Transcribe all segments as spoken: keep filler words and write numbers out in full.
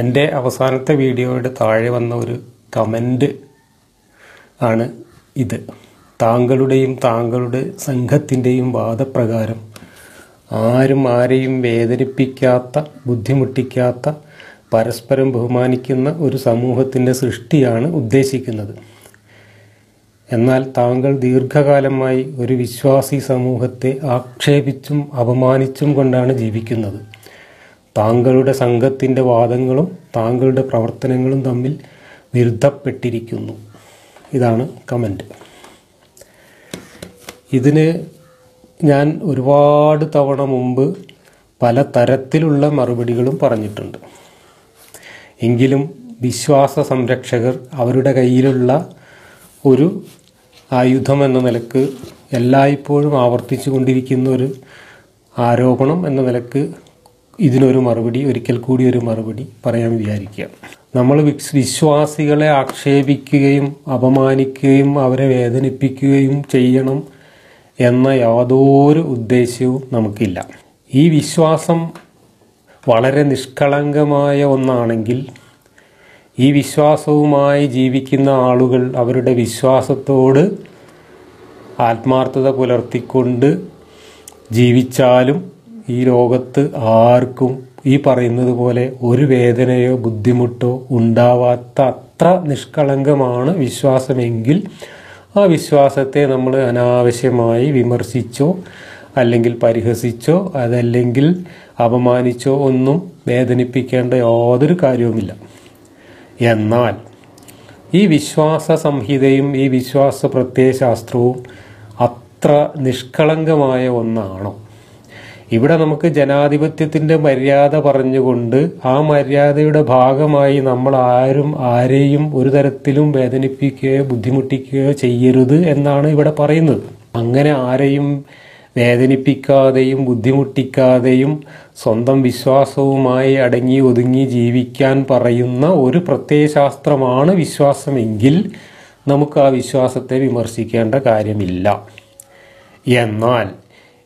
എൻ്റെ അവസാനത്തെ വീഡിയോയുടെ താഴെ വന്ന ഒരു കമൻറ്റ് ആണ് ഇത്. താങ്കളുടെയും താങ്കളുടെ സംഘത്തിൻ്റെയും വാദപ്രകാരം ആരും ആരെയും വേദനിപ്പിക്കാത്ത, ബുദ്ധിമുട്ടിക്കാത്ത, പരസ്പരം ബഹുമാനിക്കുന്ന ഒരു സമൂഹത്തിൻ്റെ സൃഷ്ടിയാണ് ഉദ്ദേശിക്കുന്നത്. എന്നാൽ താങ്കൾ ദീർഘകാലമായി ഒരു വിശ്വാസി സമൂഹത്തെ ആക്ഷേപിച്ചും അപമാനിച്ചും കൊണ്ടാണ് ജീവിക്കുന്നത്. താങ്കളുടെ സംഘത്തിൻ്റെ വാദങ്ങളും താങ്കളുടെ പ്രവർത്തനങ്ങളും തമ്മിൽ വിരുദ്ധപ്പെട്ടിരിക്കുന്നു. ഇതാണ് കമൻറ്റ്. ഇതിന് ഞാൻ ഒരുപാട് തവണ മുമ്പ് പല തരത്തിലുള്ള മറുപടികളും പറഞ്ഞിട്ടുണ്ട്. എങ്കിലും വിശ്വാസ സംരക്ഷകർ അവരുടെ കയ്യിലുള്ള ഒരു ആയുധം എന്ന നിലക്ക് എല്ലായ്പ്പോഴും ആവർത്തിച്ചു കൊണ്ടിരിക്കുന്ന ഒരു ആരോപണം എന്ന നിലക്ക് ഇതിനൊരു മറുപടി, ഒരിക്കൽ കൂടി ഒരു മറുപടി പറയാൻ വിചാരിക്കുക. നമ്മൾ വിശ്വാസികളെ ആക്ഷേപിക്കുകയും അപമാനിക്കുകയും അവരെ വേദനിപ്പിക്കുകയും ചെയ്യണം എന്ന യാതൊരു ഉദ്ദേശ്യവും നമുക്കില്ല. ഈ വിശ്വാസം വളരെ നിഷ്കളങ്കമായ ഒന്നാണെങ്കിൽ ഈ വിശ്വാസവുമായി ജീവിക്കുന്ന ആളുകൾ അവരുടെ വിശ്വാസത്തോട് ആത്മാർത്ഥത പുലർത്തിക്കൊണ്ട് ജീവിച്ചാലും ഈ ലോകത്ത് ആർക്കും ഈ പറയുന്നത് പോലെ ഒരു വേദനയോ ബുദ്ധിമുട്ടോ ഉണ്ടാവാത്ത അത്ര നിഷ്കളങ്കമാണ് വിശ്വാസമെങ്കിൽ ആ വിശ്വാസത്തെ നമ്മൾ അനാവശ്യമായി വിമർശിച്ചോ അല്ലെങ്കിൽ പരിഹസിച്ചോ അതല്ലെങ്കിൽ അപമാനിച്ചോ ഒന്നും വേദനിപ്പിക്കേണ്ട യാതൊരു കാര്യവുമില്ല. എന്നാൽ ഈ വിശ്വാസ സംഹിതയും ഈ വിശ്വാസ പ്രത്യയശാസ്ത്രവും അത്ര നിഷ്കളങ്കമായ ഒന്നാണോ? ഇവിടെ നമുക്ക് ജനാധിപത്യത്തിൻ്റെ മര്യാദ പറഞ്ഞുകൊണ്ട് ആ മര്യാദയുടെ ഭാഗമായി നമ്മൾ ആരും ആരെയും ഒരു തരത്തിലും വേദനിപ്പിക്കുകയോ ബുദ്ധിമുട്ടിക്കുകയോ ചെയ്യരുത് എന്നാണ് ഇവിടെ പറയുന്നത്. അങ്ങനെ ആരെയും വേദനിപ്പിക്കാതെയും ബുദ്ധിമുട്ടിക്കാതെയും സ്വന്തം വിശ്വാസവുമായി അടങ്ങി ഒതുങ്ങി ജീവിക്കാൻ പറയുന്ന ഒരു പ്രത്യയശാസ്ത്രമാണ് വിശ്വാസമെങ്കിൽ നമുക്ക് ആ വിശ്വാസത്തെ വിമർശിക്കേണ്ട കാര്യമില്ല. എന്നാൽ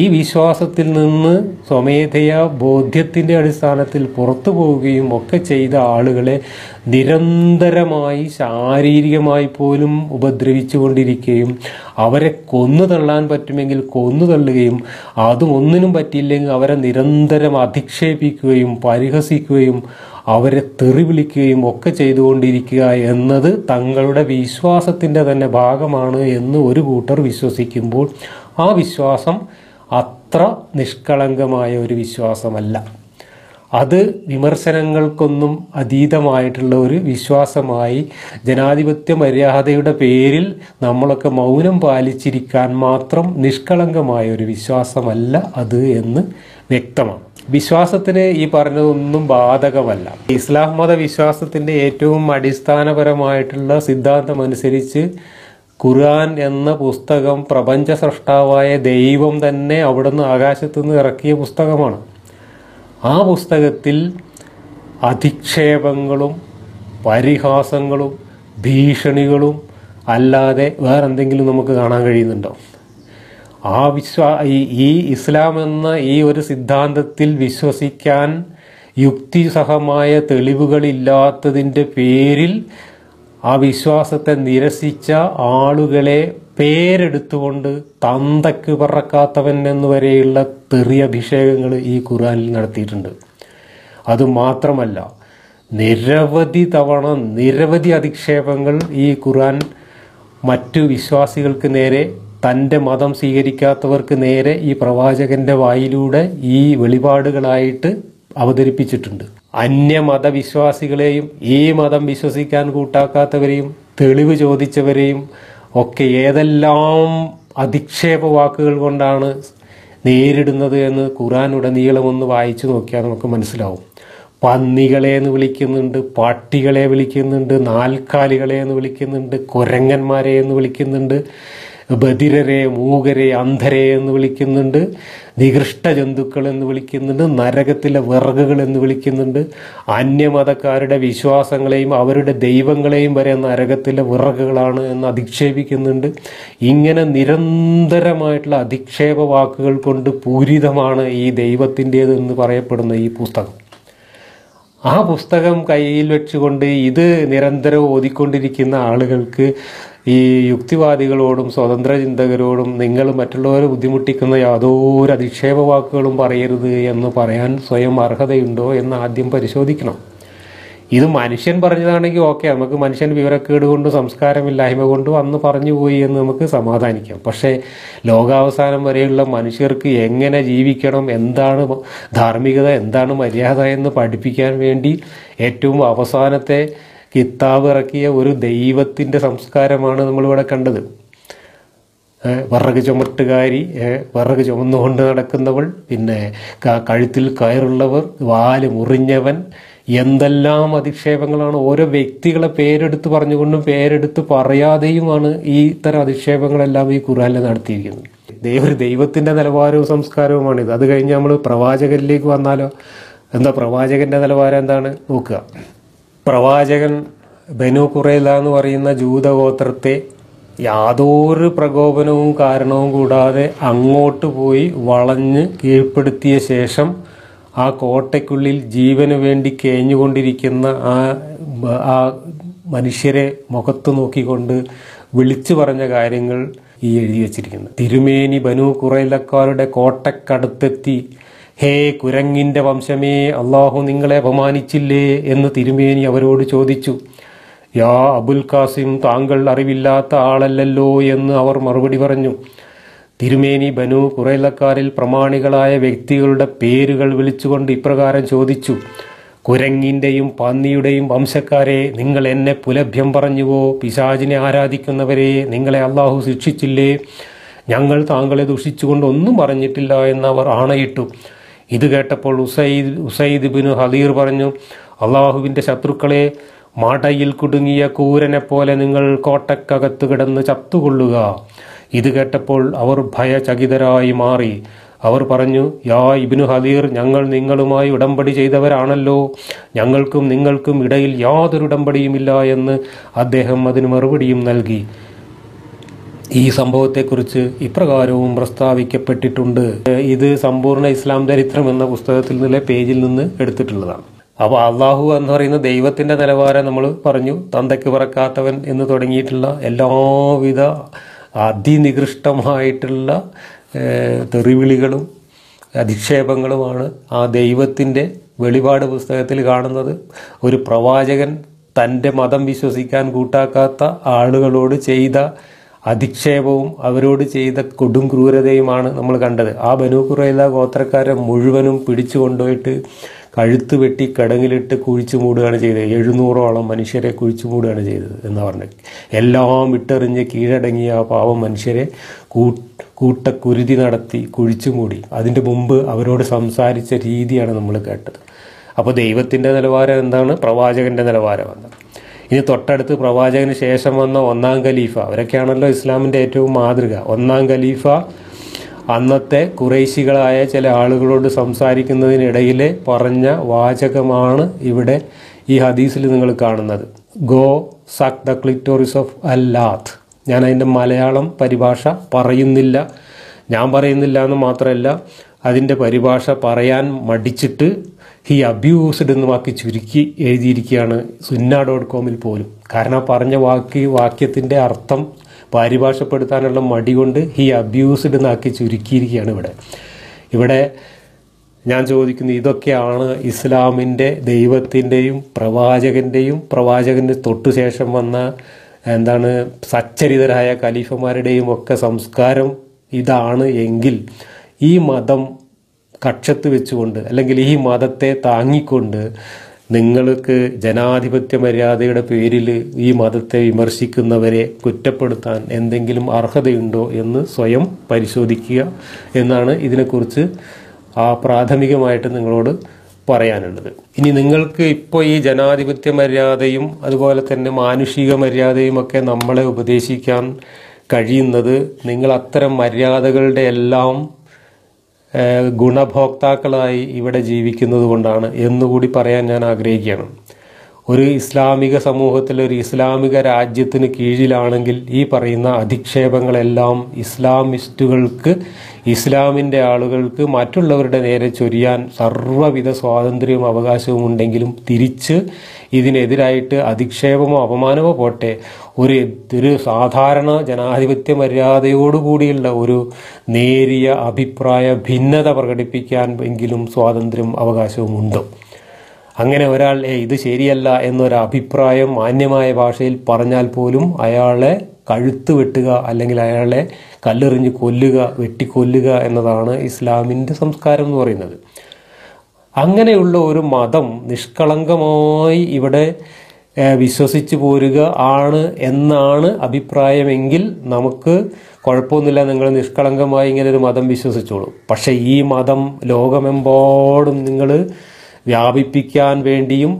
ഈ വിശ്വാസത്തിൽ നിന്ന് സ്വമേധയാ ബോധ്യത്തിൻ്റെ അടിസ്ഥാനത്തിൽ പുറത്തു പോവുകയും ഒക്കെ ചെയ്ത ആളുകളെ നിരന്തരമായി ശാരീരികമായി പോലും ഉപദ്രവിച്ചു കൊണ്ടിരിക്കുകയും അവരെ കൊന്നു തള്ളാൻ പറ്റുമെങ്കിൽ കൊന്നു തള്ളുകയും അതും ഒന്നിനും പറ്റിയില്ലെങ്കിൽ അവരെ നിരന്തരം അധിക്ഷേപിക്കുകയും പരിഹസിക്കുകയും അവരെ തെറി വിളിക്കുകയും ഒക്കെ ചെയ്തുകൊണ്ടിരിക്കുക എന്നത് തങ്ങളുടെ വിശ്വാസത്തിൻ്റെ തന്നെ ഭാഗമാണ് എന്ന് ഒരു കൂട്ടർ വിശ്വസിക്കുമ്പോൾ ആ വിശ്വാസം അത്ര നിഷ്കളങ്കമായ ഒരു വിശ്വാസമല്ല. അത് വിമർശനങ്ങൾക്കൊന്നും അതീതമായിട്ടുള്ള ഒരു വിശ്വാസമായി ജനാധിപത്യ മര്യാദയുടെ പേരിൽ നമ്മളൊക്കെ മൗനം പാലിച്ചിരിക്കാൻ മാത്രം നിഷ്കളങ്കമായ ഒരു വിശ്വാസമല്ല അത് എന്ന് വ്യക്തമാണ്. വിശ്വാസത്തിന് ഈ പറഞ്ഞതൊന്നും ബാധകമല്ല. ഇസ്ലാം മത വിശ്വാസത്തിൻ്റെ ഏറ്റവും അടിസ്ഥാനപരമായിട്ടുള്ള സിദ്ധാന്തമനുസരിച്ച് ഖുർആൻ എന്ന പുസ്തകം പ്രപഞ്ച സ്രഷ്ടാവായ ദൈവം തന്നെ അവിടുന്ന് ആകാശത്തുനിന്ന് ഇറക്കിയ പുസ്തകമാണ്. ആ പുസ്തകത്തിൽ അധിക്ഷേപങ്ങളും പരിഹാസങ്ങളും ഭീഷണികളും അല്ലാതെ വേറെന്തെങ്കിലും നമുക്ക് കാണാൻ കഴിയുന്നുണ്ടോ? ആ വിശ്വാ ഈ ഇസ്ലാം എന്ന ഈ ഒരു സിദ്ധാന്തത്തിൽ വിശ്വസിക്കാൻ യുക്തിസഹമായ തെളിവുകളില്ലാത്തതിൻ്റെ പേരിൽ ആ വിശ്വാസത്തെ നിരസിച്ച ആളുകളെ പേരെടുത്തുകൊണ്ട് തന്തയ്ക്ക് പറക്കാത്തവൻ എന്നുവരെയുള്ള തെറിയ അഭിഷേകങ്ങൾ ഈ ഖുർആനിൽ നടത്തിയിട്ടുണ്ട്. അതുമാത്രമല്ല, നിരവധി തവണ നിരവധി അധിക്ഷേപങ്ങൾ ഈ ഖുർആൻ മറ്റു വിശ്വാസികൾക്ക് നേരെ, തൻ്റെ മതം സ്വീകരിക്കാത്തവർക്ക് നേരെ ഈ പ്രവാചകൻ്റെ വായിലൂടെ ഈ വെളിപാടുകളായിട്ട് അവതരിപ്പിച്ചിട്ടുണ്ട്. അന്യമതവിശ്വാസികളെയും ഈ മതം വിശ്വസിക്കാൻ കൂട്ടാക്കാത്തവരെയും തെളിവ് ചോദിച്ചവരെയും ഒക്കെ ഏതെല്ലാം അധിക്ഷേപ വാക്കുകൾ കൊണ്ടാണ് നേരിടുന്നത് എന്ന് ഖുർആൻ ഉടനീളമൊന്ന് വായിച്ചു നോക്കിയാൽ നമുക്ക് മനസ്സിലാവും. പന്നികളെ എന്ന് വിളിക്കുന്നുണ്ട്, പാട്ടികളെ വിളിക്കുന്നുണ്ട്, നാൽക്കാലികളെ എന്ന് വിളിക്കുന്നുണ്ട്, കുരങ്ങന്മാരെ എന്ന് വിളിക്കുന്നുണ്ട്, ബധിരരെ, മൂകരെ, അന്ധരെ എന്ന് വിളിക്കുന്നുണ്ട്, നികൃഷ്ട ജന്തുക്കൾ എന്ന് വിളിക്കുന്നുണ്ട്, നരകത്തിലെ വിറകുകൾ എന്ന് വിളിക്കുന്നുണ്ട്, അന്യമതക്കാരുടെ വിശ്വാസങ്ങളെയും അവരുടെ ദൈവങ്ങളെയും വരെ നരകത്തിലെ വിറകുകളാണ് എന്ന് അധിക്ഷേപിക്കുന്നുണ്ട്. ഇങ്ങനെ നിരന്തരമായിട്ടുള്ള അധിക്ഷേപ വാക്കുകൾ കൊണ്ട് പൂരിതമാണ് ഈ ദൈവത്തിൻ്റേതെന്ന് പറയപ്പെടുന്ന ഈ പുസ്തകം. ആ പുസ്തകം കയ്യിൽ വെച്ചുകൊണ്ട് ഇത് നിരന്തരം ഓതിക്കൊണ്ടിരിക്കുന്ന ആളുകൾക്ക് ഈ യുക്തിവാദികളോടും സ്വതന്ത്ര ചിന്തകരോടും നിങ്ങൾ മറ്റുള്ളവരെ ബുദ്ധിമുട്ടിക്കുന്ന യാതൊരു അധിക്ഷേപ വാക്കുകളും പറയരുത് എന്ന് പറയാൻ സ്വയം അർഹതയുണ്ടോ എന്ന് ആദ്യം പരിശോധിക്കണം. ഇത് മനുഷ്യൻ പറഞ്ഞതാണെങ്കിൽ ഓക്കെ, നമുക്ക് മനുഷ്യൻ വിവരക്കേട് കൊണ്ടും സംസ്കാരമില്ലായ്മ കൊണ്ടും അന്ന് പറഞ്ഞു പോയി എന്ന് നമുക്ക് സമാധാനിക്കാം. പക്ഷേ ലോകാവസാനം വരെയുള്ള മനുഷ്യർക്ക് എങ്ങനെ ജീവിക്കണം, എന്താണ് ധാർമ്മികത, എന്താണ് മര്യാദ എന്ന് പഠിപ്പിക്കാൻ വേണ്ടി ഏറ്റവും അവസാനത്തെ കിതാബ് ഇറക്കിയ ഒരു ദൈവത്തിൻ്റെ സംസ്കാരമാണ് നമ്മളിവിടെ കണ്ടത്. വിറക് ചുമട്ടുകാരി, വിറക് ചുമന്നുകൊണ്ട് നടക്കുന്നവൾ, പിന്നെ കഴുത്തിൽ കയറുള്ളവർ, വാല് മുറിഞ്ഞവൻ, എന്തെല്ലാം അധിക്ഷേപങ്ങളാണ്. ഓരോ വ്യക്തികളെ പേരെടുത്ത് പറഞ്ഞുകൊണ്ടും പേരെടുത്ത് പറയാതെയുമാണ് ഈ ഇത്തരം അധിക്ഷേപങ്ങളെല്ലാം ഈ ഖുർആനിൽ നടത്തിയിരിക്കുന്നത്. ഒരു ദൈവത്തിൻ്റെ നിലവാരവും സംസ്കാരവുമാണിത്. അത് കഴിഞ്ഞ് നമ്മൾ പ്രവാചകനിലേക്ക് വന്നാലോ? എന്താ പ്രവാചകൻ്റെ നിലവാരം എന്താണ് നോക്കുക. പ്രവാചകൻ ബനു ഖുറൈള എന്ന് പറയുന്ന ജൂതഗോത്രത്തെ യാതൊരു പ്രകോപനവും കാരണവും കൂടാതെ അങ്ങോട്ട് പോയി വളഞ്ഞ് കീഴ്പ്പെടുത്തിയ ശേഷം ആ കോട്ടയ്ക്കുള്ളിൽ ജീവന് വേണ്ടി കേഞ്ഞുകൊണ്ടിരിക്കുന്ന ആ ആ മനുഷ്യരെ മുഖത്ത് നോക്കിക്കൊണ്ട് വിളിച്ചു പറഞ്ഞ കാര്യങ്ങൾ ഈ എഴുതി വച്ചിരിക്കുന്നത്. തിരുമേനി ബനു ഖുറൈളക്കാരുടെ കോട്ടക്കടുത്തെത്തി, ഹേ കുരങ്ങിൻ്റെ വംശമേ, അള്ളാഹു നിങ്ങളെ അപമാനിച്ചില്ലേ എന്ന് തിരുമേനി അവരോട് ചോദിച്ചു. യാ അബുൽ ഖാസിം, താങ്കൾ അറിവില്ലാത്ത ആളല്ലല്ലോ എന്ന് അവർ മറുപടി പറഞ്ഞു. തിരുമേനി ബനു ഖുറൈളക്കാരിൽ പ്രമാണികളായ വ്യക്തികളുടെ പേരുകൾ വിളിച്ചുകൊണ്ട് ഇപ്രകാരം ചോദിച്ചു: കുരങ്ങിൻ്റെയും പന്നിയുടെയും വംശക്കാരെ, നിങ്ങൾ എന്നെ പുലഭ്യം പറഞ്ഞുവോ? പിശാചിനെ ആരാധിക്കുന്നവരെ, നിങ്ങളെ അള്ളാഹു ശിക്ഷിച്ചില്ലേ? ഞങ്ങൾ താങ്കളെ ദുഷിച്ചുകൊണ്ടൊന്നും പറഞ്ഞിട്ടില്ല എന്നവർ ആണയിട്ടു. ഇത് കേട്ടപ്പോൾ ഉസൈദ് ഉസൈദ് ബിനു ഹദീർ പറഞ്ഞു: അള്ളാഹുവിൻ്റെ ശത്രുക്കളെ, മാടയിൽ കുടുങ്ങിയ കൂരനെ പോലെ നിങ്ങൾ കോട്ടക്കകത്ത് കിടന്ന് ചത്തുകൊള്ളുക. ഇത് കേട്ടപ്പോൾ അവർ ഭയചകിതരായി മാറി. അവർ പറഞ്ഞു: യാ ഇബ്നു ഹദീർ, ഞങ്ങൾ നിങ്ങളുമായി ഉടമ്പടി ചെയ്തവരാണല്ലോ, ഞങ്ങൾക്കും നിങ്ങൾക്കും ഇടയിൽ യാതൊരു ഉടമ്പടിയുമില്ല എന്ന് അദ്ദേഹം അതിന് മറുപടിയും നൽകി. ഈ സംഭവത്തെക്കുറിച്ച് ഇപ്രകാരവും പ്രസ്താവിക്കപ്പെട്ടിട്ടുണ്ട്. ഇത് സമ്പൂർണ്ണ ഇസ്ലാം ചരിത്രം എന്ന പുസ്തകത്തിൽ നിന്നുള്ള പേജിൽ നിന്ന് എടുത്തിട്ടുള്ളതാണ്. അപ്പോൾ അള്ളാഹു എന്ന് പറയുന്ന ദൈവത്തിൻ്റെ നിലവാരം നമ്മൾ പറഞ്ഞു. തന്തയ്ക്ക് പറക്കാത്തവൻ എന്ന് തുടങ്ങിയിട്ടുള്ള എല്ലാവിധ അതിനികൃഷ്ടമായിട്ടുള്ള തെറിവിളികളും അധിക്ഷേപങ്ങളുമാണ് ആ ദൈവത്തിൻ്റെ വെളിപാട് പുസ്തകത്തിൽ കാണുന്നത്. ഒരു പ്രവാചകൻ തൻ്റെ മതം വിശ്വസിക്കാൻ കൂട്ടാക്കാത്ത ആളുകളോട് ചെയ്ത അധിക്ഷേപവും അവരോട് ചെയ്ത കൊടും ക്രൂരതയുമാണ് നമ്മൾ കണ്ടത്. ആ ബനു ഖുറൈള ഗോത്രക്കാരെ മുഴുവനും പിടിച്ചു കൊണ്ടുപോയിട്ട് കഴുത്ത് വെട്ടി കിടങ്ങിലിട്ട് കുഴിച്ചു മൂടുകയാണ് ചെയ്തത്. എഴുന്നൂറോളം മനുഷ്യരെ കുഴിച്ചു മൂടുകയാണ് ചെയ്തത് എന്ന് പറഞ്ഞ് എല്ലാം ഇട്ടെറിഞ്ഞ് കീഴടങ്ങിയ ആ പാവം മനുഷ്യരെ കൂ കൂട്ടക്കുരുതി നടത്തി കുഴിച്ചു മൂടി. അതിൻ്റെ മുമ്പ് അവരോട് സംസാരിച്ച രീതിയാണ് നമ്മൾ കേട്ടത്. അപ്പോൾ ദൈവത്തിൻ്റെ നിലവാരം എന്താണ്, പ്രവാചകൻ്റെ നിലവാരം എന്താണ്? ഇനി തൊട്ടടുത്ത് പ്രവാചകന് ശേഷം വന്ന ഒന്നാം ഖലീഫ, അവരൊക്കെയാണല്ലോ ഇസ്ലാമിൻ്റെ ഏറ്റവും മാതൃക. ഒന്നാം ഖലീഫ അന്നത്തെ ഖുറൈശികളായ ചില ആളുകളോട് സംസാരിക്കുന്നതിനിടയിൽ പറഞ്ഞ വാചകമാണ് ഇവിടെ ഈ ഹദീസിൽ നിങ്ങൾ കാണുന്നത്. Go suck the clitoris of അല്ലാത്ത്. ഞാൻ അതിൻ്റെ മലയാളം പരിഭാഷ പറയുന്നില്ല. ഞാൻ പറയുന്നില്ല എന്ന് മാത്രമല്ല, അതിൻ്റെ പരിഭാഷ പറയാൻ മടിച്ചിട്ട് ഹി അബ്യൂസ്ഡ് എന്ന് വാക്കി ചുരുക്കി എഴുതിയിരിക്കുകയാണ് സുന്ന ഡോട്ട് കോമിൽ പോലും. കാരണം പറഞ്ഞ വാക്ക് വാക്യത്തിൻ്റെ അർത്ഥം പരിഭാഷപ്പെടുത്താനുള്ള മടി കൊണ്ട് ഹി അബ്യൂസ്ഡ് എന്നാക്കി ചുരുക്കിയിരിക്കുകയാണ് ഇവിടെ. ഇവിടെ ഞാൻ ചോദിക്കുന്നു, ഇതൊക്കെയാണ് ഇസ്ലാമിൻ്റെ ദൈവത്തിൻ്റെയും പ്രവാചകൻ്റെയും പ്രവാചകന് തൊട്ടുശേഷം വന്ന എന്താണ് സച്ചരിതരായ ഖലീഫമാരുടെയും ഒക്കെ സംസ്കാരം. ഇതാണ് എങ്കിൽ ഈ മതം കക്ഷത്ത് വെച്ചുകൊണ്ട് അല്ലെങ്കിൽ ഈ മതത്തെ താങ്ങിക്കൊണ്ട് നിങ്ങൾക്ക് ജനാധിപത്യ മര്യാദയുടെ പേരിൽ ഈ മതത്തെ വിമർശിക്കുന്നവരെ കുറ്റപ്പെടുത്താൻ എന്തെങ്കിലും അർഹതയുണ്ടോ എന്ന് സ്വയം പരിശോധിക്കുക എന്നാണ് ഇതിനെക്കുറിച്ച് ആ പ്രാഥമികമായിട്ട് നിങ്ങളോട് പറയാനുള്ളത്. ഇനി നിങ്ങൾക്ക് ഇപ്പോൾ ഈ ജനാധിപത്യ മര്യാദയും അതുപോലെ തന്നെ മാനുഷിക മര്യാദയുമൊക്കെ നമ്മളെ ഉപദേശിക്കാൻ കഴിയുന്നത് നിങ്ങൾ അത്തരം മര്യാദകളുടെ എല്ലാം ഗുണഭോക്താക്കളായി ഇവിടെ ജീവിക്കുന്നത് കൊണ്ടാണ് എന്നുകൂടി പറയാൻ ഞാൻ ആഗ്രഹിക്കുകയാണ്. ഒരു ഇസ്ലാമിക സമൂഹത്തിൽ, ഒരു ഇസ്ലാമിക രാജ്യത്തിന് കീഴിലാണെങ്കിൽ ഈ പറയുന്ന അധിക്ഷേപങ്ങളെല്ലാം ഇസ്ലാമിസ്റ്റുകൾക്ക്, ഇസ്ലാമിൻ്റെ ആളുകൾക്ക് മറ്റുള്ളവരുടെ നേരെ ചൊരിയാൻ സർവ്വവിധ സ്വാതന്ത്ര്യവും അവകാശവും ഉണ്ടെങ്കിലും തിരിച്ച് ഇതിനെതിരായിട്ട് അധിക്ഷേപമോ അപമാനമോ പോട്ടെ, ഒരു ഒരു സാധാരണ ജനാധിപത്യ മര്യാദയോടുകൂടിയുള്ള ഒരു നേരിയ അഭിപ്രായ ഭിന്നത പ്രകടിപ്പിക്കാൻ എങ്കിലും സ്വാതന്ത്ര്യം അവകാശവും ഉണ്ട്. അങ്ങനെ ഒരാൾ ഏ ഇത് ശരിയല്ല എന്നൊരു അഭിപ്രായം മാന്യമായ ഭാഷയിൽ പറഞ്ഞാൽ പോലും അയാളെ കഴുത്ത് വെട്ടുക അല്ലെങ്കിൽ അയാളെ കല്ലെറിഞ്ഞ് കൊല്ലുക, വെട്ടിക്കൊല്ലുക എന്നതാണ് ഇസ്ലാമിൻ്റെ സംസ്കാരം എന്ന് പറയുന്നത്. അങ്ങനെയുള്ള ഒരു മതം നിഷ്കളങ്കമായി ഇവിടെ വിശ്വസിച്ച് പോരുക ആണ് എന്നാണ് അഭിപ്രായമെങ്കിൽ നമുക്ക് കുഴപ്പമൊന്നുമില്ല, നിങ്ങൾ നിഷ്കളങ്കമായി ഇങ്ങനെ ഒരു മതം വിശ്വസിച്ചോളൂ. പക്ഷേ ഈ മതം ലോകമെമ്പാടും നിങ്ങൾ വ്യാപിപ്പിക്കാൻ വേണ്ടിയും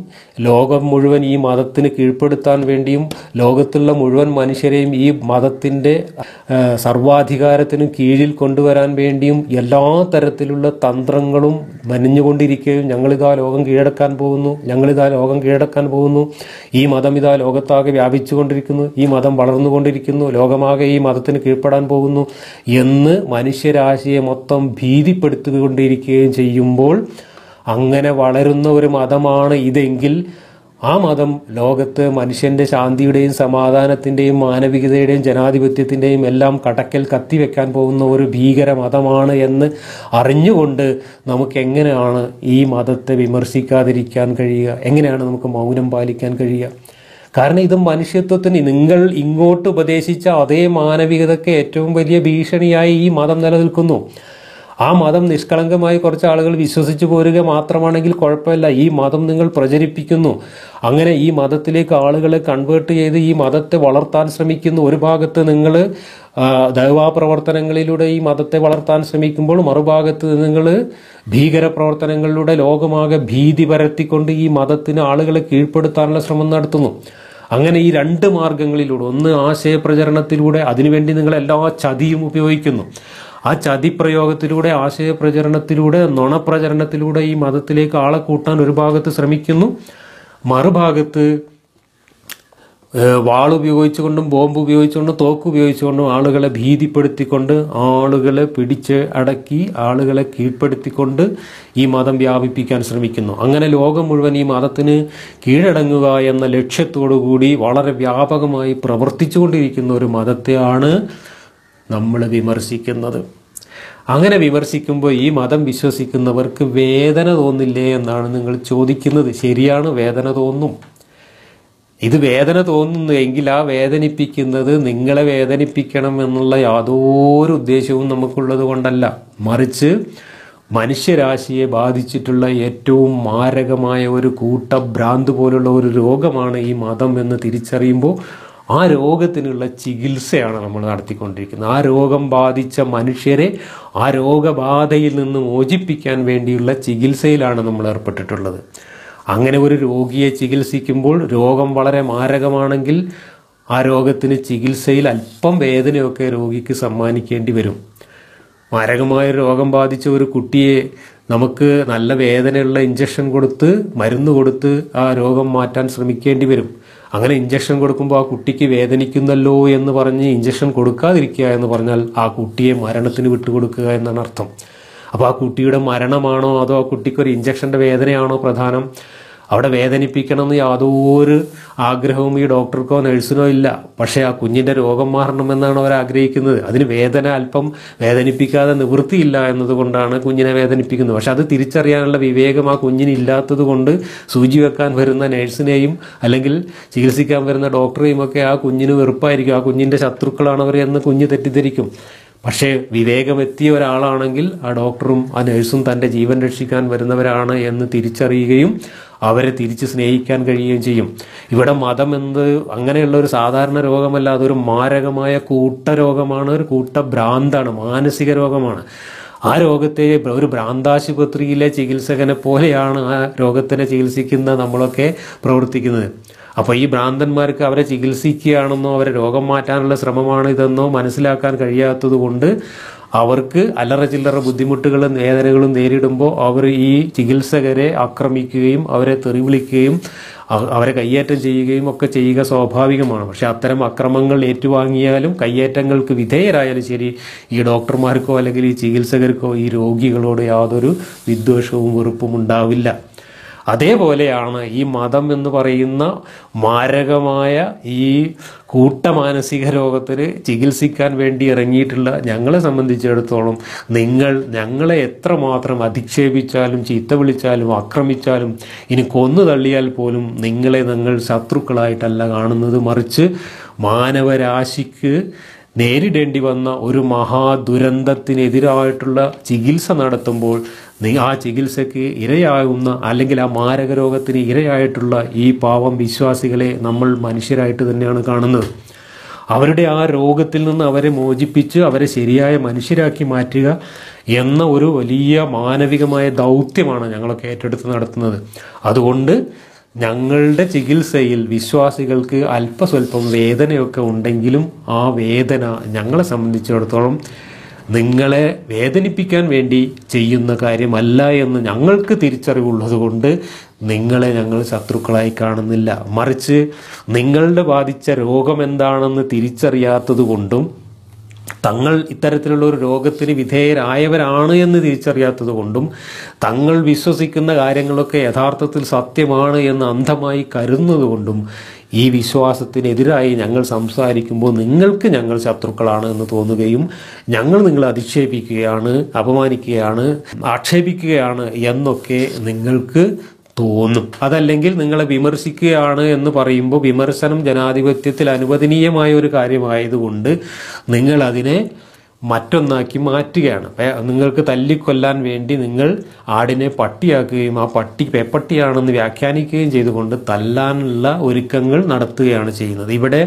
ലോകം മുഴുവൻ ഈ മതത്തിന് കീഴ്പ്പെടുത്താൻ വേണ്ടിയും ലോകത്തുള്ള മുഴുവൻ മനുഷ്യരെയും ഈ മതത്തിൻ്റെ സർവാധികാരത്തിന് കീഴിൽ കൊണ്ടുവരാൻ വേണ്ടിയും എല്ലാ തരത്തിലുള്ള തന്ത്രങ്ങളും മെനഞ്ഞുകൊണ്ടിരിക്കുകയും ഞങ്ങളിതാ ലോകം കീഴടക്കാൻ പോകുന്നു, ഞങ്ങളിതാ ലോകം കീഴടക്കാൻ പോകുന്നു, ഈ മതം ഇതാ ലോകത്താകെ വ്യാപിച്ചു കൊണ്ടിരിക്കുന്നു, ഈ മതം വളർന്നുകൊണ്ടിരിക്കുന്നു, ലോകമാകെ ഈ മതത്തിന് കീഴ്പ്പെടാൻ പോകുന്നു എന്ന് മനുഷ്യരാശിയെ മൊത്തം ഭീതിപ്പെടുത്തിക്കൊണ്ടിരിക്കുകയും ചെയ്യുമ്പോൾ അങ്ങനെ വളരുന്ന ഒരു മതമാണ് ഇതെങ്കിൽ ആ മതം ലോകത്ത് മനുഷ്യൻ്റെ ശാന്തിയുടെയും സമാധാനത്തിൻ്റെയും മാനവികതയുടെയും ജനാധിപത്യത്തിൻ്റെയും എല്ലാം കടക്കൽ കത്തിവെക്കാൻ പോകുന്ന ഒരു ഭീകര മതമാണ് എന്ന് അറിഞ്ഞുകൊണ്ട് നമുക്കെങ്ങനെയാണ് ഈ മതത്തെ വിമർശിക്കാതിരിക്കാൻ കഴിയുക? എങ്ങനെയാണ് നമുക്ക് മൗനം പാലിക്കാൻ കഴിയുക? കാരണം ഇത് മനുഷ്യത്വത്തിന് നിങ്ങൾ ഇങ്ങോട്ട് ഉപദേശിച്ച അതേ മാനവികതയ്ക്ക് ഏറ്റവും വലിയ ഭീഷണിയായി ഈ മതം നിലനിൽക്കുന്നു. ആ മതം നിഷ്കളങ്കമായി കുറച്ച് ആളുകൾ വിശ്വസിച്ച് പോരുക മാത്രമാണെങ്കിൽ കുഴപ്പമില്ല, ഈ മതം നിങ്ങൾ പ്രചരിപ്പിക്കുന്നു, അങ്ങനെ ഈ മതത്തിലേക്ക് ആളുകളെ കൺവേർട്ട് ചെയ്ത് ഈ മതത്തെ വളർത്താൻ ശ്രമിക്കുന്നു. ഒരു ഭാഗത്ത് നിങ്ങൾ ദൈവാപ്രവർത്തനങ്ങളിലൂടെ ഈ മതത്തെ വളർത്താൻ ശ്രമിക്കുമ്പോൾ മറുഭാഗത്ത് നിങ്ങൾ ഭീകര പ്രവർത്തനങ്ങളിലൂടെ ലോകമാകെ ഭീതി പരത്തിക്കൊണ്ട് ഈ മതത്തിന് ആളുകളെ കീഴ്പ്പെടുത്താനുള്ള ശ്രമം നടത്തുന്നു. അങ്ങനെ ഈ രണ്ട് മാർഗങ്ങളിലൂടെ, ഒന്ന് ആശയപ്രചരണത്തിലൂടെ, അതിനുവേണ്ടി നിങ്ങൾ എല്ലാ ചതിയും ഉപയോഗിക്കുന്നു, ആ ചതിപ്രയോഗത്തിലൂടെ, ആശയപ്രചരണത്തിലൂടെ, നുണപ്രചരണത്തിലൂടെ ഈ മതത്തിലേക്ക് ആളെ കൂട്ടാൻ ഒരു ഭാഗത്ത് ശ്രമിക്കുന്നു. മറുഭാഗത്ത് വാളുപയോഗിച്ചുകൊണ്ടും ബോംബ് ഉപയോഗിച്ചുകൊണ്ടും തോക്ക് ഉപയോഗിച്ചുകൊണ്ടും ആളുകളെ ഭീതിപ്പെടുത്തിക്കൊണ്ട്, ആളുകളെ പിടിച്ച് അടക്കി ആളുകളെ കീഴ്പ്പെടുത്തിക്കൊണ്ട് ഈ മതം വ്യാപിപ്പിക്കാൻ ശ്രമിക്കുന്നു. അങ്ങനെ ലോകം മുഴുവൻ ഈ മതത്തിന് കീഴടങ്ങുക എന്ന ലക്ഷ്യത്തോടു കൂടി വളരെ വ്യാപകമായി പ്രവർത്തിച്ചു കൊണ്ടിരിക്കുന്ന ഒരു മതത്തെയാണ് നമ്മൾ വിമർശിക്കുന്നത്. അങ്ങനെ വിമർശിക്കുമ്പോൾ ഈ മതം വിശ്വസിക്കുന്നവർക്ക് വേദന തോന്നില്ലേ എന്നാണ് നിങ്ങൾ ചോദിക്കുന്നത്. ശരിയാണ്, വേദന തോന്നും. ഇത് വേദന തോന്നുന്നു എങ്കിൽ ആ വേദനിപ്പിക്കുന്നത് നിങ്ങളെ വേദനിപ്പിക്കണം എന്നുള്ള യാതൊരു ഉദ്ദേശവും നമുക്കുള്ളത് കൊണ്ടല്ല, മറിച്ച് മനുഷ്യരാശിയെ ബാധിച്ചിട്ടുള്ള ഏറ്റവും മാരകമായ ഒരു കൂട്ടഭ്രാന്ത് പോലുള്ള ഒരു രോഗമാണ് ഈ മതം എന്ന് തിരിച്ചറിയുമ്പോൾ ആ രോഗത്തിനുള്ള ചികിത്സയാണ് നമ്മൾ നടത്തിക്കൊണ്ടിരിക്കുന്നത്. ആ രോഗം ബാധിച്ച മനുഷ്യരെ ആ രോഗബാധയിൽ നിന്ന് മോചിപ്പിക്കാൻ വേണ്ടിയുള്ള ചികിത്സയിലാണ് നമ്മൾ ഏർപ്പെട്ടിട്ടുള്ളത്. അങ്ങനെ ഒരു രോഗിയെ ചികിത്സിക്കുമ്പോൾ രോഗം വളരെ മാരകമാണെങ്കിൽ ആ രോഗത്തിന് ചികിത്സയിൽ അല്പം വേദനയൊക്കെ രോഗിക്ക് സമ്മാനിക്കേണ്ടി വരും. മാരകമായ രോഗം ബാധിച്ച ഒരു കുട്ടിയെ നമുക്ക് നല്ല വേദനയുള്ള ഇഞ്ചക്ഷൻ കൊടുത്ത്, മരുന്ന് കൊടുത്ത് ആ രോഗം മാറ്റാൻ ശ്രമിക്കേണ്ടി വരും. അങ്ങനെ ഇഞ്ചക്ഷൻ കൊടുക്കുമ്പോൾ ആ കുട്ടിക്ക് വേദനിക്കുന്നല്ലോ എന്ന് പറഞ്ഞ് ഇഞ്ചക്ഷൻ കൊടുക്കാതിരിക്കുക എന്ന് പറഞ്ഞാൽ ആ കുട്ടിയെ മരണത്തിന് വിട്ടുകൊടുക്കുക എന്നാണ് അർത്ഥം. അപ്പോൾ ആ കുട്ടിയുടെ മരണമാണോ അതോ ആ കുട്ടിക്കൊരു ഇഞ്ചക്ഷൻ്റെ വേദനയാണോ പ്രധാനം? അവിടെ വേദനിപ്പിക്കണമെന്ന് യാതൊരു ആഗ്രഹവും ഈ ഡോക്ടർക്കോ നഴ്സിനോ ഇല്ല. പക്ഷേ ആ കുഞ്ഞിൻ്റെ രോഗം മാറണമെന്നാണ് അവർ ആഗ്രഹിക്കുന്നത്. അതിന് വേദന അല്പം വേദനിപ്പിക്കാതെ നിവൃത്തിയില്ല എന്നതുകൊണ്ടാണ് കുഞ്ഞിനെ വേദനിപ്പിക്കുന്നത്. പക്ഷെ അത് തിരിച്ചറിയാനുള്ള വിവേകം ആ കുഞ്ഞിനില്ലാത്തത് കൊണ്ട് സൂചി വെക്കാൻ വരുന്ന നഴ്സിനെയും അല്ലെങ്കിൽ ചികിത്സിക്കാൻ വരുന്ന ഡോക്ടറെയും ഒക്കെ ആ കുഞ്ഞിന് വെറുപ്പായിരിക്കും. ആ കുഞ്ഞിൻ്റെ ശത്രുക്കളാണ് അവർ എന്ന് കുഞ്ഞ് തെറ്റിദ്ധരിക്കും. പക്ഷേ വിവേകമെത്തിയ ഒരാളാണെങ്കിൽ ആ ഡോക്ടറും ആ നഴ്സും തൻ്റെ ജീവൻ രക്ഷിക്കാൻ വരുന്നവരാണ് എന്ന് തിരിച്ചറിയുകയും അവരെ തിരിച്ച് സ്നേഹിക്കാൻ കഴിയുകയും ചെയ്യും. ഇവിടെ മതം എന്നത് അങ്ങനെയുള്ള ഒരു സാധാരണ രോഗമല്ല, അതൊരു മാരകമായ കൂട്ടരോഗമാണ്, ഒരു കൂട്ടഭ്രാന്താണ്, മാനസിക രോഗമാണ്. ആ രോഗത്തെ ഒരു ഭ്രാന്താശുപത്രിയിലെ ചികിത്സകനെ പോലെയാണ് ആ രോഗത്തിനെ ചികിത്സിക്കുന്ന നമ്മളൊക്കെ പ്രവർത്തിക്കുന്നത്. അപ്പോൾ ഈ ഭ്രാന്തന്മാർക്ക് അവരെ ചികിത്സിക്കുകയാണെന്നോ അവരെ രോഗം മാറ്റാനുള്ള ശ്രമമാണ് ഇതെന്നോ മനസ്സിലാക്കാൻ കഴിയാത്തത് കൊണ്ട് അവർക്ക് അല്ലറ ചില്ലറ ബുദ്ധിമുട്ടുകളും വേദനകളും നേരിടുമ്പോൾ അവർ ഈ ചികിത്സകരെ ആക്രമിക്കുകയും അവരെ തെറിവിളിക്കുകയും അവരെ കയ്യേറ്റം ചെയ്യുകയും ഒക്കെ ചെയ്യുക സ്വാഭാവികമാണ്. പക്ഷെ അത്തരം അക്രമങ്ങൾ ഏറ്റുവാങ്ങിയാലും കയ്യേറ്റങ്ങൾക്ക് വിധേയരായാലും ശരി ഈ ഡോക്ടർമാർക്കോ അല്ലെങ്കിൽ ഈ ചികിത്സകർക്കോ ഈ രോഗികളോട് യാതൊരു വിദ്വേഷവും വെറുപ്പും ഉണ്ടാവില്ല. അതേപോലെയാണ് ഈ മതം എന്ന് പറയുന്ന മാരകമായ ഈ കൂട്ടമാനസിക രോഗത്തിന് ചികിത്സിക്കാൻ വേണ്ടി ഇറങ്ങിയിട്ടുള്ള ഞങ്ങളെ സംബന്ധിച്ചിടത്തോളം നിങ്ങൾ ഞങ്ങളെ എത്രമാത്രം അധിക്ഷേപിച്ചാലും ചീത്ത വിളിച്ചാലും ആക്രമിച്ചാലും ഇനി കൊന്നു തള്ളിയാൽ പോലും നിങ്ങളെ ഞങ്ങൾ ശത്രുക്കളായിട്ടല്ല കാണുന്നത്, മറിച്ച് മാനവരാശിക്ക് നേരിടേണ്ടി വന്ന ഒരു മഹാദുരന്തത്തിനെതിരായിട്ടുള്ള ചികിത്സ നടത്തുമ്പോൾ ആ ചികിത്സയ്ക്ക് ഇരയാകുന്ന അല്ലെങ്കിൽ ആ മാരക രോഗത്തിന് ഇരയായിട്ടുള്ള ഈ പാവം വിശ്വാസികളെ നമ്മൾ മനുഷ്യരായിട്ട് തന്നെയാണ് കാണുന്നത്. അവരുടെ ആ രോഗത്തിൽ നിന്ന് അവരെ മോചിപ്പിച്ച് അവരെ ശരിയായ മനുഷ്യരാക്കി മാറ്റുക എന്ന ഒരു വലിയ മാനവികമായ ദൗത്യമാണ് ഞങ്ങളൊക്കെ ഏറ്റെടുത്ത് നടത്തുന്നത്. അതുകൊണ്ട് ഞങ്ങളുടെ ചികിത്സയിൽ വിശ്വാസികൾക്ക് അല്പസ്വല്പം വേദനയൊക്കെ ഉണ്ടെങ്കിലും ആ വേദന ഞങ്ങളെ സംബന്ധിച്ചിടത്തോളം നിങ്ങളെ വേദനിപ്പിക്കാൻ വേണ്ടി ചെയ്യുന്ന കാര്യമല്ല എന്ന് ഞങ്ങൾക്ക് തിരിച്ചറിവുള്ളത് കൊണ്ട് നിങ്ങളെ ഞങ്ങൾ ശത്രുക്കളായി കാണുന്നില്ല. മറിച്ച് നിങ്ങളുടെ ബാധിച്ച രോഗം എന്താണെന്ന് തിരിച്ചറിയാത്തത് കൊണ്ടും തങ്ങൾ ഇത്തരത്തിലുള്ള ഒരു രോഗത്തിന് വിധേയരായവരാണ് എന്ന് തിരിച്ചറിയാത്തത് കൊണ്ടും തങ്ങൾ വിശ്വസിക്കുന്ന കാര്യങ്ങളൊക്കെ യഥാർത്ഥത്തിൽ സത്യമാണ് എന്ന് അന്ധമായി കരുതുന്നതുകൊണ്ടും ഈ വിശ്വാസത്തിനെതിരായി ഞങ്ങൾ സംസാരിക്കുമ്പോൾ നിങ്ങൾക്ക് ഞങ്ങൾ ശത്രുക്കളാണ് എന്ന് തോന്നുകയും ഞങ്ങൾ നിങ്ങളെ അധിക്ഷേപിക്കുകയാണ്, അപമാനിക്കുകയാണ്, ആക്ഷേപിക്കുകയാണ് എന്നൊക്കെ നിങ്ങൾക്ക് തോന്നും. അതല്ലെങ്കിൽ നിങ്ങളെ വിമർശിക്കുകയാണ് എന്ന് പറയുമ്പോൾ വിമർശനം ജനാധിപത്യത്തിൽ അനുവദനീയമായ ഒരു കാര്യമായതുകൊണ്ട് നിങ്ങൾ അതിനെ മറ്റൊന്നാക്കി മാറ്റുകയാണ്. നിങ്ങൾക്ക് തല്ലിക്കൊല്ലാൻ വേണ്ടി നിങ്ങൾ ആടിനെ പട്ടിയാക്കുകയും ആ പട്ടി പേപ്പട്ടിയാണെന്ന് വ്യാഖ്യാനിക്കുകയും ചെയ്തുകൊണ്ട് തല്ലാനുള്ള ഒരുക്കങ്ങൾ നടത്തുകയാണ് ചെയ്യുന്നത്. ഇവിടെ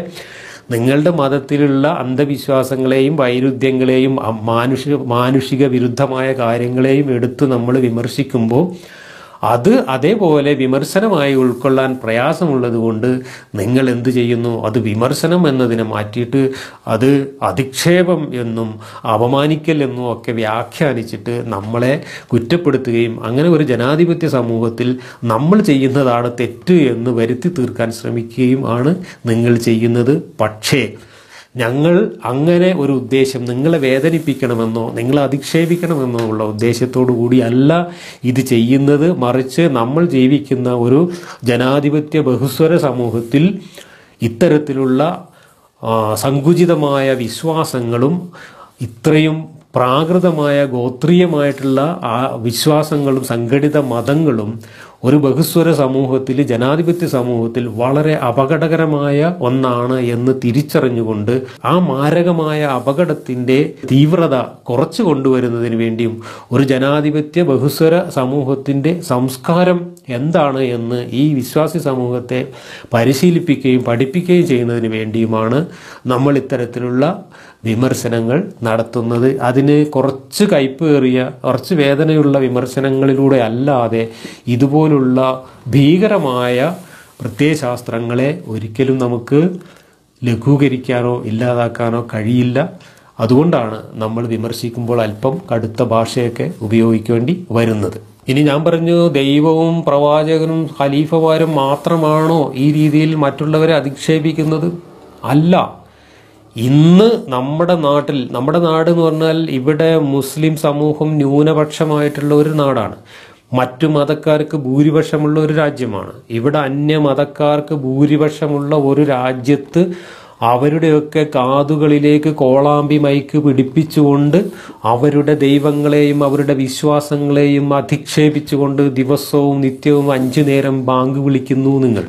നിങ്ങളുടെ മതത്തിലുള്ള അന്ധവിശ്വാസങ്ങളെയും വൈരുദ്ധ്യങ്ങളെയും മാനുഷിക മാനുഷിക വിരുദ്ധമായ കാര്യങ്ങളെയും എടുത്ത് നമ്മൾ വിമർശിക്കുമ്പോൾ അത് അതേപോലെ വിമർശനമായി ഉൾക്കൊള്ളാൻ പ്രയാസമുള്ളത് കൊണ്ട് നിങ്ങൾ എന്ത് ചെയ്യുന്നു, അത് വിമർശനം എന്നതിനെ മാറ്റിയിട്ട് അത് അധിക്ഷേപം എന്നും അപമാനിക്കൽ എന്നും ഒക്കെ വ്യാഖ്യാനിച്ചിട്ട് നമ്മളെ കുറ്റപ്പെടുത്തുകയും അങ്ങനെ ഒരു ജനാധിപത്യ സമൂഹത്തിൽ നമ്മൾ ചെയ്യുന്നതാണ് തെറ്റ് എന്ന് വരുത്തി തീർക്കാൻ ശ്രമിക്കുകയും ആണ് നിങ്ങൾ ചെയ്യുന്നത്. പക്ഷേ ഞങ്ങൾ അങ്ങനെ ഒരു ഉദ്ദേശം നിങ്ങളെ വേദനിപ്പിക്കണമെന്നോ നിങ്ങളെ അധിക്ഷേപിക്കണമെന്നോ ഉള്ള ഉദ്ദേശത്തോടു കൂടിയല്ല ഇത് ചെയ്യുന്നത്. മറിച്ച് നമ്മൾ ജീവിക്കുന്ന ഒരു ജനാധിപത്യ ബഹുസ്വര സമൂഹത്തിൽ ഇത്തരത്തിലുള്ള സങ്കുചിതമായ വിശ്വാസങ്ങളും ഇത്രയും പ്രാകൃതമായ ഗോത്രീയമായിട്ടുള്ള ആ വിശ്വാസങ്ങളും സംഘടിത മതങ്ങളും ഒരു ബഹുസ്വര സമൂഹത്തിൽ, ജനാധിപത്യ സമൂഹത്തിൽ വളരെ അപകടകരമായ ഒന്നാണ് എന്ന് തിരിച്ചറിഞ്ഞുകൊണ്ട് ആ മാരകമായ അപകടത്തിൻ്റെ തീവ്രത കുറച്ചു കൊണ്ടുവരുന്നതിന് വേണ്ടിയും ഒരു ജനാധിപത്യ ബഹുസ്വര സമൂഹത്തിൻ്റെ സംസ്കാരം എന്താണ് എന്ന് ഈ വിശ്വാസി സമൂഹത്തെ പരിശീലിപ്പിക്കുകയും പഠിപ്പിക്കുകയും ചെയ്യുന്നതിന് വേണ്ടിയുമാണ് നമ്മൾ ഇത്തരത്തിലുള്ള വിമർശനങ്ങൾ നടത്തുന്നത്. അതിന് കുറച്ച് കയ്പേറിയ കുറച്ച് വേദനയുള്ള വിമർശനങ്ങളിലൂടെ അല്ലാതെ ഇതുപോലുള്ള ഭീകരമായ പ്രത്യയശാസ്ത്രങ്ങളെ ഒരിക്കലും നമുക്ക് ലഘൂകരിക്കാനോ ഇല്ലാതാക്കാനോ കഴിയില്ല. അതുകൊണ്ടാണ് നമ്മൾ വിമർശിക്കുമ്പോൾ അല്പം കടുത്ത ഭാഷയൊക്കെ ഉപയോഗിക്കേണ്ടി വരുന്നത്. ഇനി ഞാൻ പറഞ്ഞു ദൈവവും പ്രവാചകനും ഖലീഫമാരും മാത്രമാണോ ഈ രീതിയിൽ മറ്റുള്ളവരെ അധിക്ഷേപിക്കുന്നത്? അല്ല. ഇന്ന് നമ്മുടെ നാട്ടിൽ, നമ്മുടെ നാട് എന്ന് പറഞ്ഞാൽ ഇവിടെ മുസ്ലിം സമൂഹം ന്യൂനപക്ഷമായിട്ടുള്ള ഒരു നാടാണ്, മറ്റു മതക്കാർക്ക് ഭൂരിപക്ഷമുള്ള ഒരു രാജ്യമാണ്. ഇവിടെ അന്യ മതക്കാർക്ക് ഭൂരിപക്ഷമുള്ള ഒരു രാജ്യത്ത് അവരുടെയൊക്കെ കാതുകളിലേക്ക് കോളാമ്പി മൈക്ക് പിടിപ്പിച്ചുകൊണ്ട് അവരുടെ ദൈവങ്ങളെയും അവരുടെ വിശ്വാസങ്ങളെയും അധിക്ഷേപിച്ചുകൊണ്ട് ദിവസവും നിത്യവും അഞ്ചു നേരം ബാങ്ക് വിളിക്കുന്നു. നിങ്ങൾ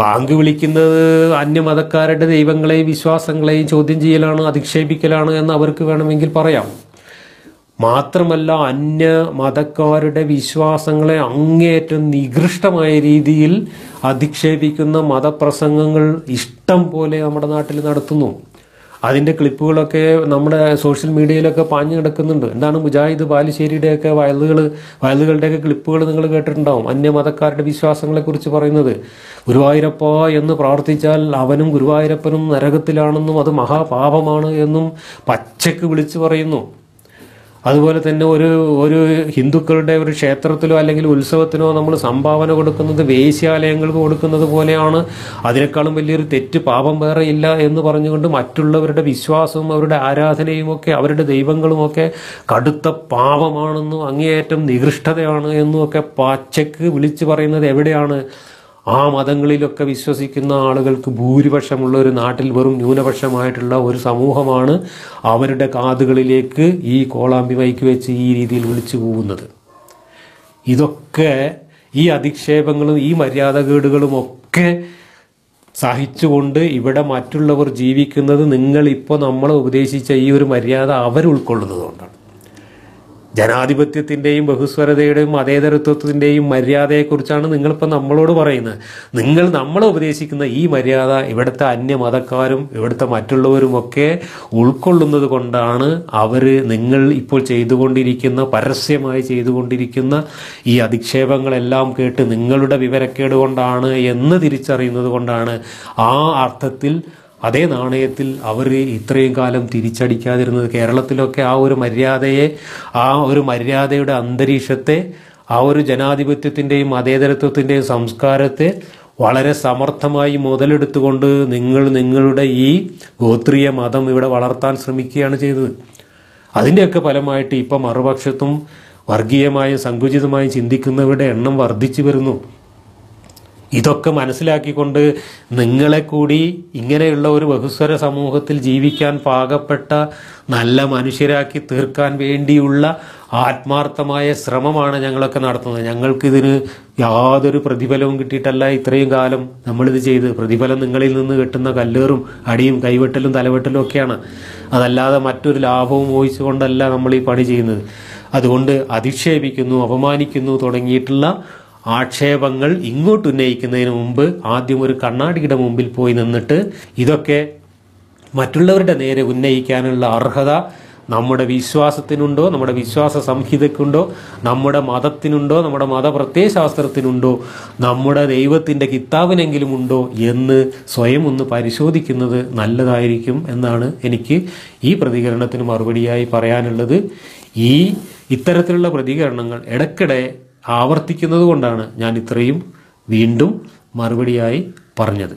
ബാങ്ക് വിളിക്കുന്നത് അന്യമതക്കാരുടെ ദൈവങ്ങളെയും വിശ്വാസങ്ങളെയും ചോദ്യം ചെയ്യലാണ്, അധിക്ഷേപിക്കലാണ് എന്ന് അവർക്ക് വേണമെങ്കിൽ പറയാം. മാത്രമല്ല, അന്യ മതക്കാരുടെ വിശ്വാസങ്ങളെ അങ്ങേയറ്റം നികൃഷ്ടമായ രീതിയിൽ അധിക്ഷേപിക്കുന്ന മതപ്രസംഗങ്ങൾ ഇഷ്ടം പോലെ നമ്മുടെ നാട്ടിൽ നടത്തുന്നു. അതിന്റെ ക്ലിപ്പുകളൊക്കെ നമ്മുടെ സോഷ്യൽ മീഡിയയിലൊക്കെ പാഞ്ഞു കിടക്കുന്നുണ്ട്. എന്താണ് മുജാഹിദ് ബാലുശ്ശേരിയുടെയൊക്കെ വയലുകൾ വയലുകളുടെയൊക്കെ ക്ലിപ്പുകൾ നിങ്ങൾ കേട്ടിട്ടുണ്ടാവും. അന്യമതക്കാരുടെ വിശ്വാസങ്ങളെക്കുറിച്ച് പറയുന്നത് ഗുരുവായൂരപ്പ എന്ന് പ്രാർത്ഥിച്ചാൽ അവനും ഗുരുവായൂരപ്പനും നരകത്തിലാണെന്നും അത് മഹാപാപമാണ് എന്നും പച്ചയ്ക്ക് വിളിച്ചു പറയുന്നു. അതുപോലെ തന്നെ ഒരു ഒരു ഹിന്ദുക്കളുടെ ഒരു ക്ഷേത്രത്തിലോ അല്ലെങ്കിൽ ഉത്സവത്തിനോ നമ്മൾ സംഭാവന കൊടുക്കുന്നത് വേശ്യാലയങ്ങൾക്ക് കൊടുക്കുന്നത് പോലെയാണ്, അതിനേക്കാളും വലിയൊരു തെറ്റ് പാപം വേറെ ഇല്ല എന്ന് പറഞ്ഞുകൊണ്ട് മറ്റുള്ളവരുടെ വിശ്വാസവും അവരുടെ ആരാധനയും ഒക്കെ അവരുടെ ദൈവങ്ങളുമൊക്കെ കടുത്ത പാപമാണെന്നും അങ്ങേയറ്റം നികൃഷ്ടതയാണ് എന്നും ഒക്കെ പച്ചയ്ക്ക് വിളിച്ചു പറയുന്നത് എവിടെയാണ്? ആ മതങ്ങളിലൊക്കെ വിശ്വസിക്കുന്ന ആളുകൾക്ക് ഭൂരിപക്ഷമുള്ള ഒരു നാട്ടിൽ വെറും ന്യൂനപക്ഷമായിട്ടുള്ള ഒരു സമൂഹമാണ് അവരുടെ കാതുകളിലേക്ക് ഈ കോളാമ്പി മൈക്ക് വെച്ച് ഈ രീതിയിൽ വിളിച്ചു പോകുന്നത്. ഇതൊക്കെ ഈ അധിക്ഷേപങ്ങളും ഈ മര്യാദകേടുകളുമൊക്കെ സഹിച്ചുകൊണ്ട് ഇവിടെ മറ്റുള്ളവർ ജീവിക്കുന്നത് നിങ്ങളിപ്പോൾ നമ്മളെ ഉപദേശിച്ച ഈ ഒരു മര്യാദ അവരുൾക്കൊള്ളുന്നത് കൊണ്ടാണ്. ജനാധിപത്യത്തിൻ്റെയും ബഹുസ്വരതയുടെയും മതേതരത്വത്തിൻ്റെയും മര്യാദയെക്കുറിച്ചാണ് നിങ്ങളിപ്പോൾ നമ്മളോട് പറയുന്നത്. നിങ്ങൾ നമ്മളെ ഉപദേശിക്കുന്ന ഈ മര്യാദ ഇവിടുത്തെ അന്യമതക്കാരും ഇവിടുത്തെ മറ്റുള്ളവരുമൊക്കെ ഉൾക്കൊള്ളുന്നത് കൊണ്ടാണ് അവർ നിങ്ങൾ ഇപ്പോൾ ചെയ്തുകൊണ്ടിരിക്കുന്ന പരസ്യമായി ചെയ്തുകൊണ്ടിരിക്കുന്ന ഈ അധിക്ഷേപങ്ങളെല്ലാം കേട്ട് നിങ്ങളുടെ വിവരക്കേട് കൊണ്ടാണ് എന്ന് തിരിച്ചറിയുന്നത് കൊണ്ടാണ് ആ അർത്ഥത്തിൽ അതേ നാണയത്തിൽ അവർ ഇത്രയും കാലം തിരിച്ചടിക്കാതിരുന്നത്. കേരളത്തിലൊക്കെ ആ ഒരു മര്യാദയെ ആ ഒരു മര്യാദയുടെ അന്തരീക്ഷത്തെ ആ ഒരു ജനാധിപത്യത്തിൻ്റെയും മതേതരത്വത്തിൻ്റെയും സംസ്കാരത്തെ വളരെ സമർത്ഥമായി മുതലെടുത്തുകൊണ്ട് നിങ്ങൾ നിങ്ങളുടെ ഈ ഗോത്രീയ മതം ഇവിടെ വളർത്താൻ ശ്രമിക്കുകയാണ് ചെയ്തത്. അതിൻ്റെയൊക്കെ ഫലമായിട്ട് ഇപ്പം മറുപക്ഷത്തും വർഗീയമായും സങ്കുചിതമായും ചിന്തിക്കുന്നവരുടെ എണ്ണം വർദ്ധിച്ചു വരുന്നു. ഇതൊക്കെ മനസ്സിലാക്കിക്കൊണ്ട് നിങ്ങളെ കൂടി ഇങ്ങനെയുള്ള ഒരു ബഹുസ്വര സമൂഹത്തിൽ ജീവിക്കാൻ പാകപ്പെട്ട നല്ല മനുഷ്യരാക്കി തീർക്കാൻ വേണ്ടിയുള്ള ആത്മാർത്ഥമായ ശ്രമമാണ് ഞങ്ങളൊക്കെ നടത്തുന്നത്. ഞങ്ങൾക്കിതിന് യാതൊരു പ്രതിഫലവും കിട്ടിയിട്ടല്ല ഇത്രയും കാലം നമ്മളിത് ചെയ്ത്. പ്രതിഫലം നിങ്ങളിൽ നിന്ന് കിട്ടുന്ന കല്ലേറും അടിയും കൈവെട്ടലും തലവെട്ടലും ഒക്കെയാണ്. അതല്ലാതെ മറ്റൊരു ലാഭവും മോഹിച്ചുകൊണ്ടല്ല നമ്മൾ ഈ പണി ചെയ്യുന്നത്. അതുകൊണ്ട് അധിക്ഷേപിക്കുന്നു, അപമാനിക്കുന്നു തുടങ്ങിയിട്ടുള്ള ആക്ഷേപങ്ങൾ ഇങ്ങോട്ട് ഉന്നയിക്കുന്നതിന് മുമ്പ് ആദ്യം ഒരു കണ്ണാടിയുടെ മുമ്പിൽ പോയി നിന്നിട്ട് ഇതൊക്കെ മറ്റുള്ളവരുടെ നേരെ ഉന്നയിക്കാനുള്ള അർഹത നമ്മുടെ വിശ്വാസത്തിനുണ്ടോ, നമ്മുടെ വിശ്വാസ സംഹിതയ്ക്കുണ്ടോ, നമ്മുടെ മതത്തിനുണ്ടോ, നമ്മുടെ മതപ്രത്യയശാസ്ത്രത്തിനുണ്ടോ, നമ്മുടെ ദൈവത്തിൻ്റെ കിതാബിനെങ്കിലും ഉണ്ടോ എന്ന് സ്വയം ഒന്ന് പരിശോധിക്കുന്നത് നല്ലതായിരിക്കും എന്നാണ് എനിക്ക് ഈ പ്രതികരണത്തിന് മറുപടിയായി പറയാനുള്ളത്. ഈ ഇത്തരത്തിലുള്ള പ്രതികരണങ്ങൾ ഇടയ്ക്കിടെ ആവർത്തിക്കുന്നത് കൊണ്ടാണ് ഞാൻ ഇത്രയും വീണ്ടും മറുപടിയായി പറഞ്ഞത്.